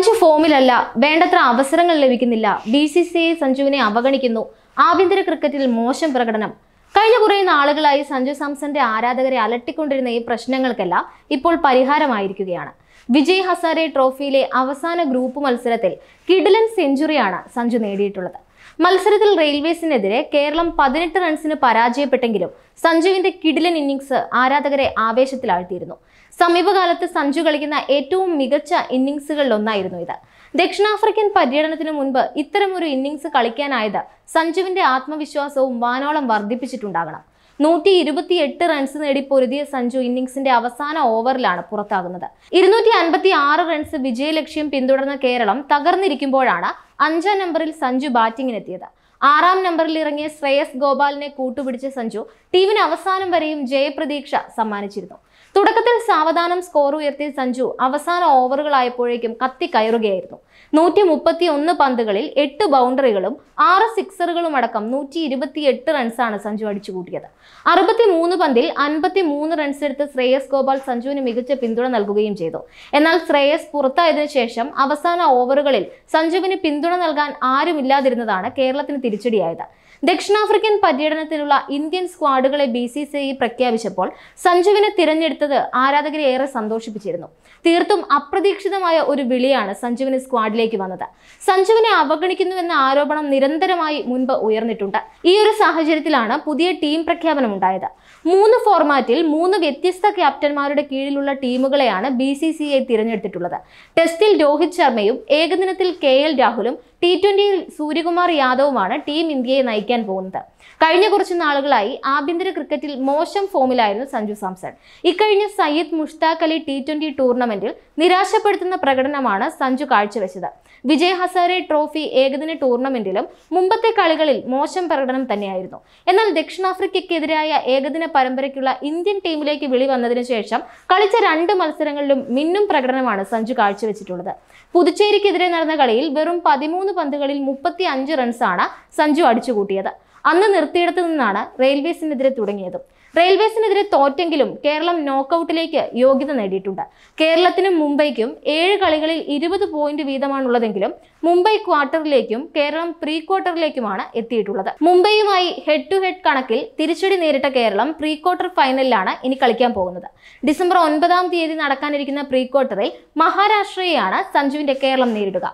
Sanju formilalla, Bandatra Avasrangal Levikinilla, BCCI Sanjuvine Avaganikinno, Avindra cricketil motion Praganam. Kailagura in Alagalai Sanju Samson de Ara the reality contained Prashnangalkella, Ipol Parihara Mairikuyana. Vijay Hazare Trophy le Avasana Group Malseratil, Kidlan Senjuriana, Sanju Nedi Tulata. Malsarathil Railways in Edere, Kerlam Padanit runs in a Paraja Petangirum. Sanju in the Kidlan innings Ara the Gre Aveshatil Samibagalata Sanju Galikina, Etu Migacha innings Lonairnoida. Dekshan African Padiranathin Munba, Ithramuru innings Kalikan Ida. Sanju in the Atma Vishwas of Manal and Vardi Pichitundagana. Noti Irubuthi Etter and Sanadipuridi Sanju innings in the Avasana over Lana Purataganada. Irnuti Anbati Ara and Vijay Lakshim Pindurana Keralam, Tagarni Rikimbodana, Anja numberil Sanju batting in a theatre. Aram number Liranga Shreyas Gopal ne Kutu Vidicha Sanju, T20 Avasanam Vareum Jay Pradiksha Samanichirunnu. തുടക്കത്തിൽ സാവധാനം score ഉയർത്തിയ സഞ്ജു അവസാന ഓവറുകളായപ്പോഴേക്കും കത്തി കയറുകയായിരുന്നു 131 പന്തുകളിൽ 8 ബൗണ്ടറികളും 6 സിക്സറുകളും അടക്കം 128 റൺസാണ് സഞ്ജു അടിച്ചുകൂട്ടിയത് 63 പന്തിൽ 53 runs എടുത്ത ശ്രേയസ് ഗോപാൽ സഞ്ജുവിന് മികച്ച പിന്തുണ നൽകുകയും ചെയ്തു എന്നാൽ ശ്രേയസ് പുറത്തായതിനു ശേഷം അവസാന ഓവറുകളിൽ സഞ്ജുവിന് പിന്തുണ നൽകാൻ ആരുമില്ലാതിരുന്നതാണ് കേരളത്തിന് തിരിച്ചടിയായത് ദക്ഷിണാഫ്രിക്കൻ പര്യടനത്തിലുള്ള ഇന്ത്യൻ സ്ക്വാഡുകളെ BCCI പ്രഖ്യാപിച്ചപ്പോൾ സഞ്ജുവിനെ തിരഞ്ഞെടുത്തത് ആരാധകരെ ഏറെ സന്തോഷിപ്പിച്ചിരുന്നു. തീർത്തും അപ്രതീക്ഷിതമായ ഒരു വിളിയാണ് സഞ്ജുവിനെ സ്ക്വാഡിലേക്ക് വന്നത്. സഞ്ജുവിനെ അവഗണിക്കുന്നുവെന്ന ആരോപണം നിരന്തരമായി മുൻപ് ഉയർന്നിട്ടുണ്ട്. ഈ ഒരു സാഹചര്യത്തിലാണ് പുതിയ ടീം പ്രഖ്യാപനം ഉണ്ടായത്. മൂന്ന് ഫോർമാറ്റിൽ മൂന്ന് വ്യത്യസ്ത ക്യാപ്റ്റന്മാരുടെ കീഴിലുള്ള ടീമുകളെയാണ് BCCI തിരഞ്ഞെടുത്തിട്ടുള്ളത്. ടെസ്റ്റിൽ രോഹിത് ശർമ്മയും ഏകദിനത്തിൽ KL രാഹുലും T20 Surikumar Yadavana, Team India Naikan Bonta. Kaina Kurchanagalai, Abindra cricketil motion formula Sanju Samson. Ikaina Sayed Mushtaq Ali T20 tournamental, Nirasha Pertana Pragadanamana, Sanju Karchavesida. Vijay Hazare Trophy, Egadana tournamentalum, Mumbate Kalagalil, motion Paradanam Tanairno. Enal Dekshan Africa Kedriya, Egadana Parampericula, Indian team like Vilivana Shesham, Kalicha random Alserangalum, Minum Pragadamana, Sanju Karchavesitoda. Puducheri Kedrena Galil, Verum Padimun. പന്തുകളിൽ 35 റൺസാണ് സഞ്ജു അടിച്ചുകൂട്ടിയത്. അന്ന് നിർത്തിയിടത്തു നിന്നാണ് റെയിൽവേസിനെതിരെ തുടങ്ങിയത്. റെയിൽവേസിനെതിരെ തോറ്റെങ്കിലും കേരളം നോക്കൌട്ടിലേക്ക് യോഗ്യത നേടിയിട്ടുണ്ട്. കേരളത്തിനും മുംബൈക്കും 7 കളികളിൽ 20 point വീതമാണുള്ളതെങ്കിലും മുംബൈ ക്വാർട്ടറിലേക്കും കേരളം പ്രീ ക്വാർട്ടറിലേക്കുമാണ് എത്തിയിട്ടുള്ളത്. മുംബൈയുമായി ഹെഡ് ടു ഹെഡ് കണക്കിൽ തിരിച്ചടി നേരിട്ട കേരളം പ്രീ ക്വാർട്ടർ ഫൈനലിലാണ് ഇനി കളിക്കാൻ പോകുന്നത്. ഡിസംബർ 9-ാം തീയതി നടക്കാനിരിക്കുന്ന പ്രീ ക്വാർട്ടറിൽ മഹാരാഷ്ട്രയെയാണ് സഞ്ജുവിന്റെ കേരളം നേരിടുക.